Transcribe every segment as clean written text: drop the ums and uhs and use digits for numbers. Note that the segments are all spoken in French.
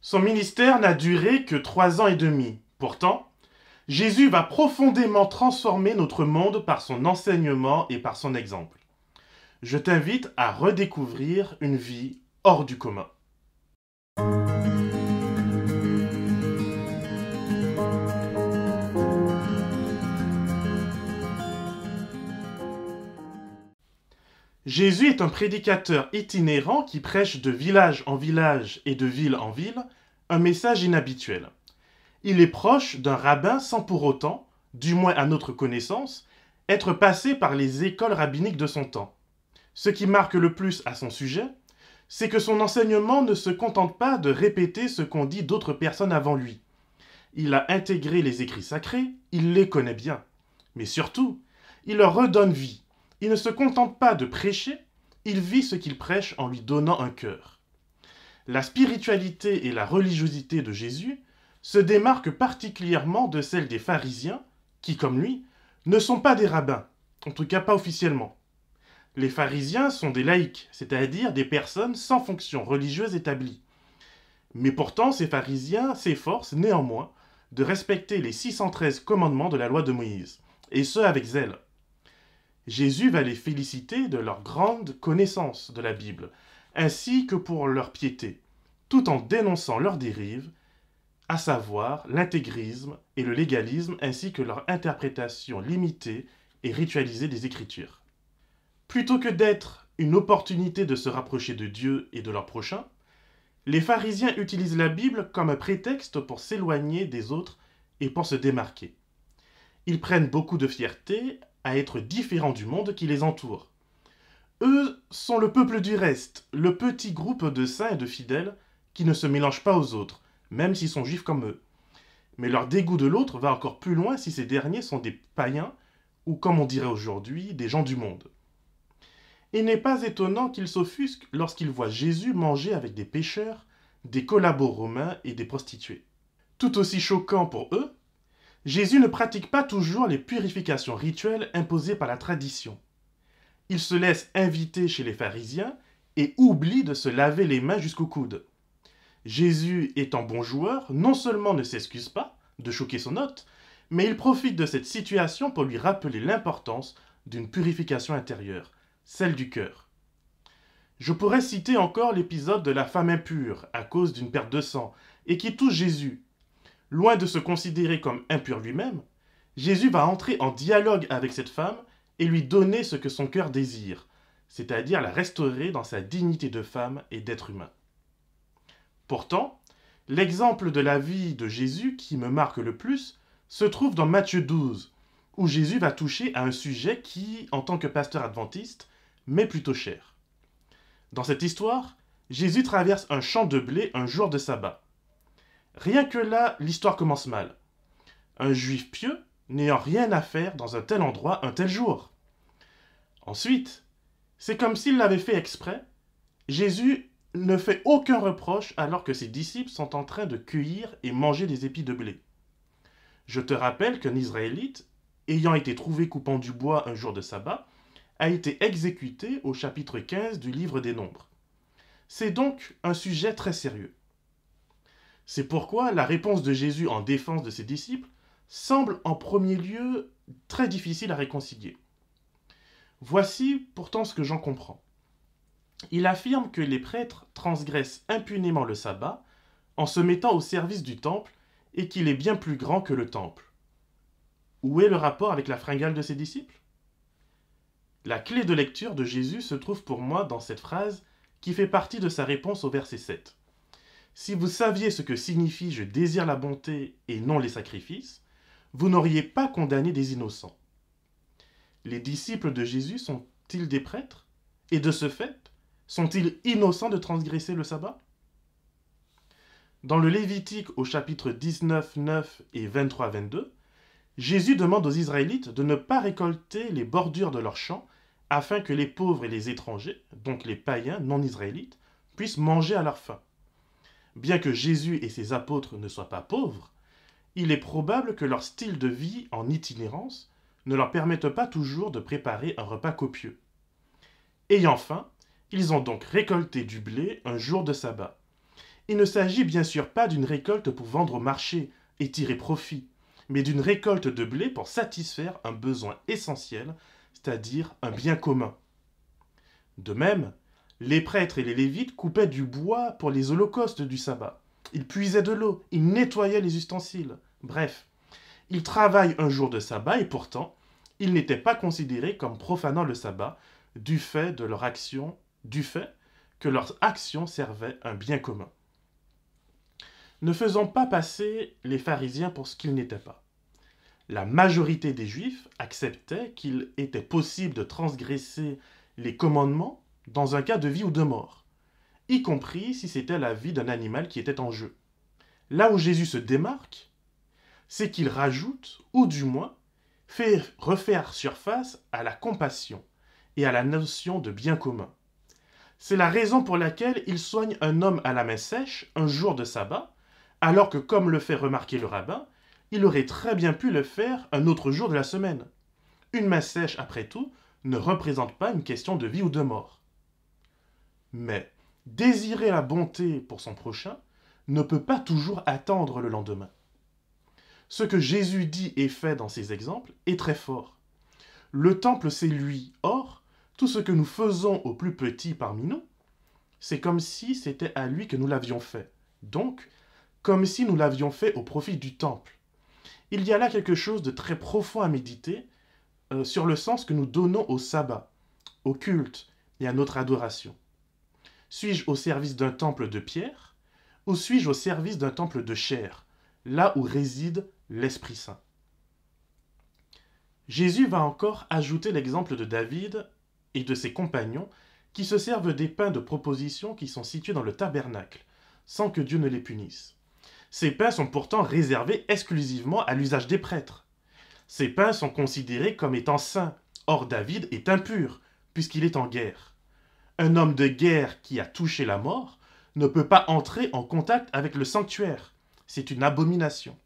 Son ministère n'a duré que 3 ans et demi. Pourtant, Jésus va profondément transformer notre monde par son enseignement et par son exemple. Je t'invite à redécouvrir une vie hors du commun. Jésus est un prédicateur itinérant qui prêche de village en village et de ville en ville un message inhabituel. Il est proche d'un rabbin sans pour autant, du moins à notre connaissance, être passé par les écoles rabbiniques de son temps. Ce qui marque le plus à son sujet, c'est que son enseignement ne se contente pas de répéter ce qu'ont dit d'autres personnes avant lui. Il a intégré les écrits sacrés, il les connaît bien. Mais surtout, il leur redonne vie. Il ne se contente pas de prêcher, il vit ce qu'il prêche en lui donnant un cœur. La spiritualité et la religiosité de Jésus se démarquent particulièrement de celle des pharisiens, qui, comme lui, ne sont pas des rabbins, en tout cas pas officiellement. Les pharisiens sont des laïcs, c'est-à-dire des personnes sans fonction religieuse établie. Mais pourtant, ces pharisiens s'efforcent néanmoins de respecter les 613 commandements de la loi de Moïse, et ce avec zèle. Jésus va les féliciter de leur grande connaissance de la Bible, ainsi que pour leur piété, tout en dénonçant leurs dérives, à savoir l'intégrisme et le légalisme, ainsi que leur interprétation limitée et ritualisée des Écritures. Plutôt que d'être une opportunité de se rapprocher de Dieu et de leur prochain, les pharisiens utilisent la Bible comme un prétexte pour s'éloigner des autres et pour se démarquer. Ils prennent beaucoup de fierté à être différents du monde qui les entoure. Eux sont le peuple du reste, le petit groupe de saints et de fidèles qui ne se mélangent pas aux autres, même s'ils sont juifs comme eux. Mais leur dégoût de l'autre va encore plus loin si ces derniers sont des païens ou, comme on dirait aujourd'hui, des gens du monde. Il n'est pas étonnant qu'ils s'offusquent lorsqu'ils voient Jésus manger avec des pécheurs, des collabos romains et des prostituées. Tout aussi choquant pour eux, Jésus ne pratique pas toujours les purifications rituelles imposées par la tradition. Il se laisse inviter chez les pharisiens et oublie de se laver les mains jusqu'au coude. Jésus, étant bon joueur, non seulement ne s'excuse pas de choquer son hôte, mais il profite de cette situation pour lui rappeler l'importance d'une purification intérieure, celle du cœur. Je pourrais citer encore l'épisode de la femme impure à cause d'une perte de sang et qui touche Jésus. Loin de se considérer comme impur lui-même, Jésus va entrer en dialogue avec cette femme et lui donner ce que son cœur désire, c'est-à-dire la restaurer dans sa dignité de femme et d'être humain. Pourtant, l'exemple de la vie de Jésus qui me marque le plus se trouve dans Matthieu 12, où Jésus va toucher à un sujet qui, en tant que pasteur adventiste, m'est plutôt cher. Dans cette histoire, Jésus traverse un champ de blé un jour de sabbat. Rien que là, l'histoire commence mal. Un juif pieux n'ayant rien à faire dans un tel endroit un tel jour. Ensuite, c'est comme s'il l'avait fait exprès, Jésus ne fait aucun reproche alors que ses disciples sont en train de cueillir et manger des épis de blé. Je te rappelle qu'un Israélite, ayant été trouvé coupant du bois un jour de sabbat, a été exécuté au chapitre 15 du livre des Nombres. C'est donc un sujet très sérieux. C'est pourquoi la réponse de Jésus en défense de ses disciples semble en premier lieu très difficile à réconcilier. Voici pourtant ce que j'en comprends. Il affirme que les prêtres transgressent impunément le sabbat en se mettant au service du temple et qu'il est bien plus grand que le temple. Où est le rapport avec la fringale de ses disciples? La clé de lecture de Jésus se trouve pour moi dans cette phrase qui fait partie de sa réponse au verset 7. Si vous saviez ce que signifie « je désire la bonté et non les sacrifices », vous n'auriez pas condamné des innocents. Les disciples de Jésus sont-ils des prêtres? Et de ce fait, sont-ils innocents de transgresser le sabbat? Dans le Lévitique au chapitre 19, 9 et 23, 22, Jésus demande aux Israélites de ne pas récolter les bordures de leurs champs afin que les pauvres et les étrangers, donc les païens non-israélites, puissent manger à leur faim. Bien que Jésus et ses apôtres ne soient pas pauvres, il est probable que leur style de vie en itinérance ne leur permette pas toujours de préparer un repas copieux. Ayant faim, ils ont donc récolté du blé un jour de sabbat. Il ne s'agit bien sûr pas d'une récolte pour vendre au marché et tirer profit, mais d'une récolte de blé pour satisfaire un besoin essentiel, c'est-à-dire un bien commun. De même, les prêtres et les lévites coupaient du bois pour les holocaustes du sabbat. Ils puisaient de l'eau, ils nettoyaient les ustensiles. Bref, ils travaillent un jour de sabbat et pourtant, ils n'étaient pas considérés comme profanant le sabbat du fait de leur action, du fait que leur action servait un bien commun. Ne faisons pas passer les pharisiens pour ce qu'ils n'étaient pas. La majorité des Juifs acceptaient qu'il était possible de transgresser les commandements dans un cas de vie ou de mort, y compris si c'était la vie d'un animal qui était en jeu. Là où Jésus se démarque, c'est qu'il rajoute, ou du moins, fait refaire surface à la compassion et à la notion de bien commun. C'est la raison pour laquelle il soigne un homme à la main sèche un jour de sabbat, alors que, comme le fait remarquer le rabbin, il aurait très bien pu le faire un autre jour de la semaine. Une main sèche, après tout, ne représente pas une question de vie ou de mort. Mais désirer la bonté pour son prochain ne peut pas toujours attendre le lendemain. Ce que Jésus dit et fait dans ces exemples est très fort. Le temple, c'est lui. Or, tout ce que nous faisons au plus petit parmi nous, c'est comme si c'était à lui que nous l'avions fait. Donc, comme si nous l'avions fait au profit du temple. Il y a là quelque chose de très profond à méditer sur le sens que nous donnons au sabbat, au culte et à notre adoration. Suis-je au service d'un temple de pierre ou suis-je au service d'un temple de chair, là où réside l'Esprit Saint? Jésus va encore ajouter l'exemple de David et de ses compagnons qui se servent des pains de proposition qui sont situés dans le tabernacle, sans que Dieu ne les punisse. Ces pains sont pourtant réservés exclusivement à l'usage des prêtres. Ces pains sont considérés comme étant saints. Or David est impur, puisqu'il est en guerre. Un homme de guerre qui a touché la mort ne peut pas entrer en contact avec le sanctuaire. C'est une abomination.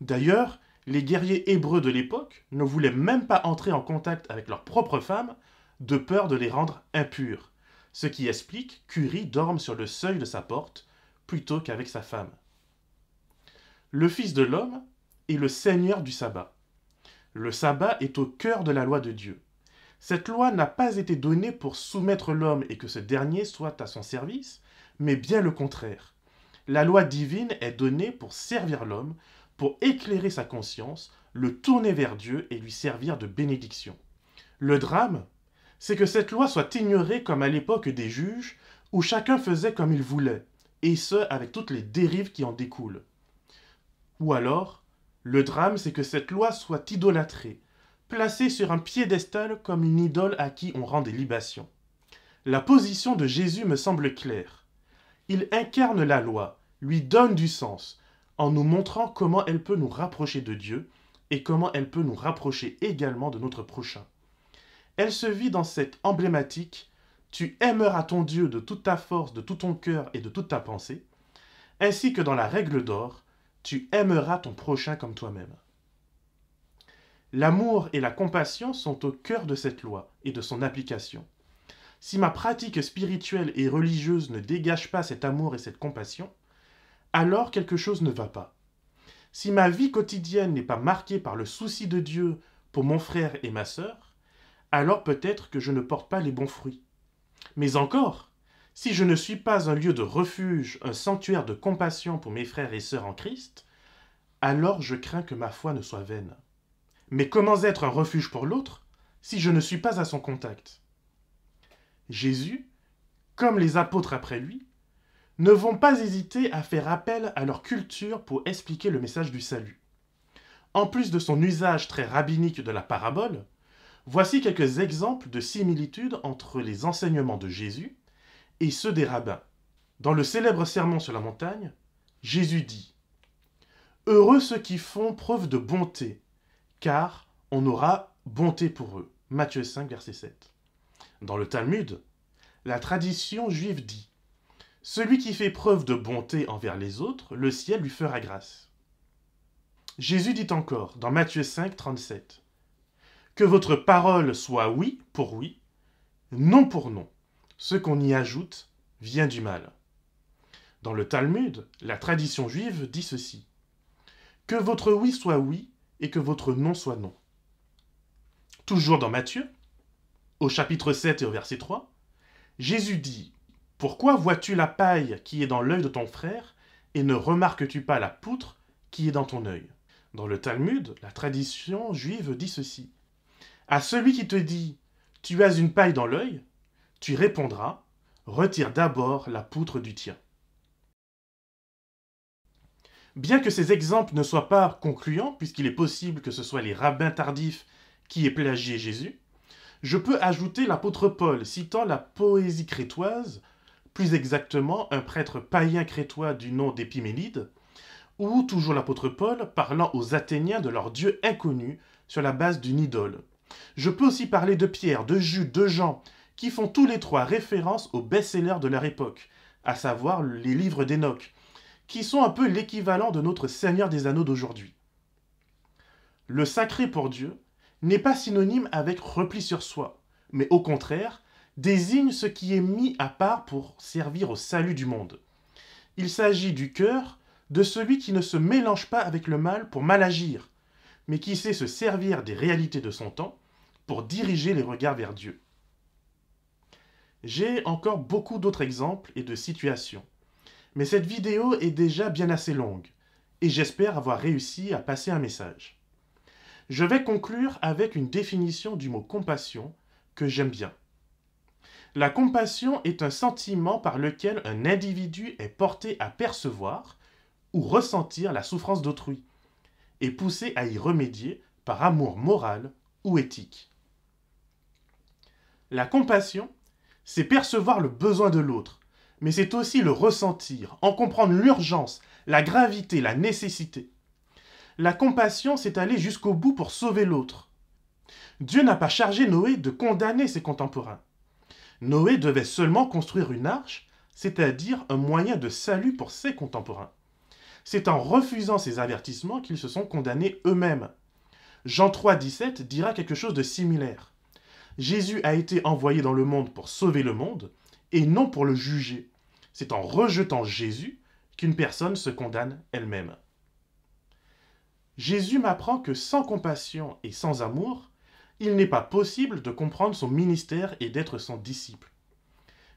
D'ailleurs, les guerriers hébreux de l'époque ne voulaient même pas entrer en contact avec leurs propres femmes, de peur de les rendre impures. Ce qui explique qu'Uri dorme sur le seuil de sa porte, plutôt qu'avec sa femme. Le Fils de l'homme est le Seigneur du sabbat. Le sabbat est au cœur de la loi de Dieu. Cette loi n'a pas été donnée pour soumettre l'homme et que ce dernier soit à son service, mais bien le contraire. La loi divine est donnée pour servir l'homme, pour éclairer sa conscience, le tourner vers Dieu et lui servir de bénédiction. Le drame, c'est que cette loi soit ignorée comme à l'époque des juges, où chacun faisait comme il voulait, et ce avec toutes les dérives qui en découlent. Ou alors, le drame, c'est que cette loi soit idolâtrée, placée sur un piédestal comme une idole à qui on rend des libations. La position de Jésus me semble claire. Il incarne la loi, lui donne du sens, en nous montrant comment elle peut nous rapprocher de Dieu et comment elle peut nous rapprocher également de notre prochain. Elle se vit dans cette emblématique « Tu aimeras ton Dieu de toute ta force, de tout ton cœur et de toute ta pensée », ainsi que dans la règle d'or, tu aimeras ton prochain comme toi-même. L'amour et la compassion sont au cœur de cette loi et de son application. Si ma pratique spirituelle et religieuse ne dégage pas cet amour et cette compassion, alors quelque chose ne va pas. Si ma vie quotidienne n'est pas marquée par le souci de Dieu pour mon frère et ma sœur, alors peut-être que je ne porte pas les bons fruits. Mais encore, si je ne suis pas un lieu de refuge, un sanctuaire de compassion pour mes frères et sœurs en Christ, alors je crains que ma foi ne soit vaine. Mais comment être un refuge pour l'autre si je ne suis pas à son contact? Jésus, comme les apôtres après lui, ne vont pas hésiter à faire appel à leur culture pour expliquer le message du salut. En plus de son usage très rabbinique de la parabole, voici quelques exemples de similitudes entre les enseignements de Jésus et ceux des rabbins. Dans le célèbre sermon sur la montagne, Jésus dit « Heureux ceux qui font preuve de bonté, car on aura bonté pour eux. » Matthieu 5, verset 7. Dans le Talmud, la tradition juive dit « Celui qui fait preuve de bonté envers les autres, le ciel lui fera grâce. » Jésus dit encore, dans Matthieu 5, 37 « Que votre parole soit oui pour oui, non pour non. » Ce qu'on y ajoute vient du mal. Dans le Talmud, la tradition juive dit ceci. Que votre oui soit oui et que votre non soit non. Toujours dans Matthieu, au chapitre 7 et au verset 3, Jésus dit « Pourquoi vois-tu la paille qui est dans l'œil de ton frère et ne remarques-tu pas la poutre qui est dans ton œil ?» Dans le Talmud, la tradition juive dit ceci. « À celui qui te dit « Tu as une paille dans l'œil », tu répondras « Retire d'abord la poutre du tien ». Bien que ces exemples ne soient pas concluants, puisqu'il est possible que ce soit les rabbins tardifs qui aient plagié Jésus, je peux ajouter l'apôtre Paul, citant la poésie crétoise, plus exactement un prêtre païen crétois du nom d'Épiménide, ou toujours l'apôtre Paul parlant aux Athéniens de leur Dieu inconnu sur la base d'une idole. Je peux aussi parler de Pierre, de Jude, de Jean, qui font tous les trois référence aux best-sellers de leur époque, à savoir les livres d'Hénoch, qui sont un peu l'équivalent de notre Seigneur des Anneaux d'aujourd'hui. Le sacré pour Dieu n'est pas synonyme avec repli sur soi, mais au contraire, désigne ce qui est mis à part pour servir au salut du monde. Il s'agit du cœur de celui qui ne se mélange pas avec le mal pour mal agir, mais qui sait se servir des réalités de son temps pour diriger les regards vers Dieu. J'ai encore beaucoup d'autres exemples et de situations, mais cette vidéo est déjà bien assez longue, et j'espère avoir réussi à passer un message. Je vais conclure avec une définition du mot compassion que j'aime bien. La compassion est un sentiment par lequel un individu est porté à percevoir ou ressentir la souffrance d'autrui, et poussé à y remédier par amour moral ou éthique. La compassion, c'est percevoir le besoin de l'autre, mais c'est aussi le ressentir, en comprendre l'urgence, la gravité, la nécessité. La compassion, c'est aller jusqu'au bout pour sauver l'autre. Dieu n'a pas chargé Noé de condamner ses contemporains. Noé devait seulement construire une arche, c'est-à-dire un moyen de salut pour ses contemporains. C'est en refusant ces avertissements qu'ils se sont condamnés eux-mêmes. Jean 3,17 dira quelque chose de similaire. Jésus a été envoyé dans le monde pour sauver le monde, et non pour le juger. C'est en rejetant Jésus qu'une personne se condamne elle-même. Jésus m'apprend que sans compassion et sans amour, il n'est pas possible de comprendre son ministère et d'être son disciple.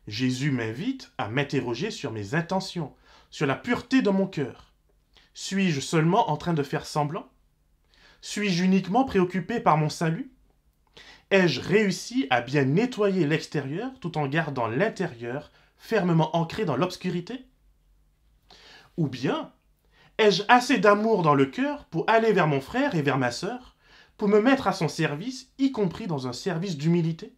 Jésus m'invite à m'interroger sur mes intentions, sur la pureté de mon cœur. Suis-je seulement en train de faire semblant? Suis-je uniquement préoccupé par mon salut? Ai-je réussi à bien nettoyer l'extérieur tout en gardant l'intérieur fermement ancré dans l'obscurité? Ou bien, ai-je assez d'amour dans le cœur pour aller vers mon frère et vers ma sœur, pour me mettre à son service, y compris dans un service d'humilité?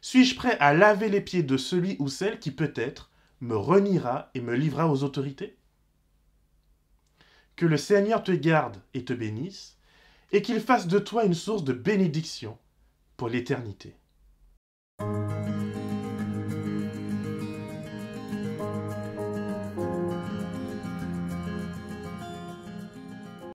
Suis-je prêt à laver les pieds de celui ou celle qui peut-être me reniera et me livrera aux autorités? Que le Seigneur te garde et te bénisse, et qu'il fasse de toi une source de bénédiction pour l'éternité.